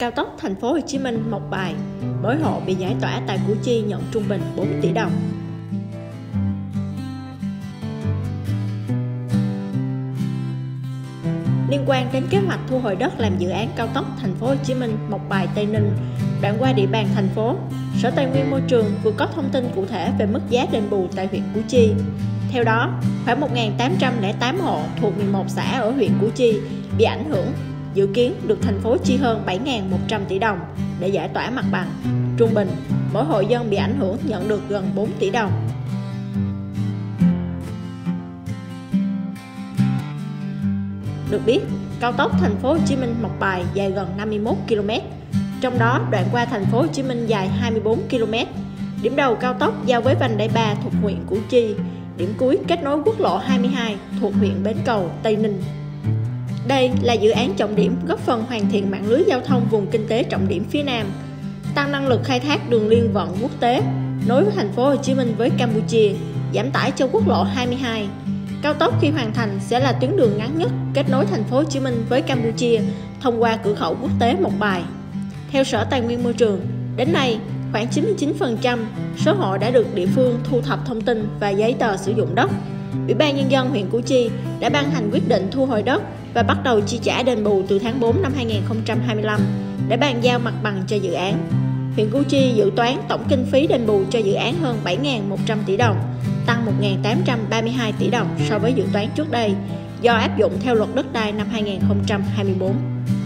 Cao tốc thành phố Hồ Chí Minh Mộc Bài, mỗi hộ bị giải tỏa tại Củ Chi nhận trung bình 4 tỷ đồng. Liên quan đến kế hoạch thu hồi đất làm dự án cao tốc thành phố Hồ Chí Minh Mộc Bài Tây Ninh đoạn qua địa bàn thành phố, Sở Tài nguyên Môi trường vừa có thông tin cụ thể về mức giá đền bù tại huyện Củ Chi. Theo đó, khoảng 1.808 hộ thuộc 11 xã ở huyện Củ Chi bị ảnh hưởng, dự kiến được thành phố chi hơn 7.100 tỷ đồng để giải tỏa mặt bằng. Trung bình, mỗi hộ dân bị ảnh hưởng nhận được gần 4 tỷ đồng. Được biết, cao tốc thành phố Hồ Chí Minh Mộc Bài dài gần 51 km, trong đó đoạn qua thành phố Hồ Chí Minh dài 24 km. Điểm đầu cao tốc giao với vành đai 3 thuộc huyện Củ Chi, điểm cuối kết nối quốc lộ 22 thuộc huyện Bến Cầu, Tây Ninh. Đây là dự án trọng điểm góp phần hoàn thiện mạng lưới giao thông vùng kinh tế trọng điểm phía Nam, tăng năng lực khai thác đường liên vận quốc tế, nối thành phố Hồ Chí Minh với Campuchia, giảm tải cho quốc lộ 22. Cao tốc khi hoàn thành sẽ là tuyến đường ngắn nhất kết nối thành phố Hồ Chí Minh với Campuchia thông qua cửa khẩu quốc tế Mộc Bài. Theo Sở Tài nguyên Môi trường, đến nay khoảng 99% số hộ đã được địa phương thu thập thông tin và giấy tờ sử dụng đất. Ủy ban Nhân dân huyện Củ Chi đã ban hành quyết định thu hồi đất và bắt đầu chi trả đền bù từ tháng 4 năm 2025 để bàn giao mặt bằng cho dự án. Huyện Củ Chi dự toán tổng kinh phí đền bù cho dự án hơn 7.100 tỷ đồng, tăng 1.832 tỷ đồng so với dự toán trước đây, do áp dụng theo luật đất đai năm 2024.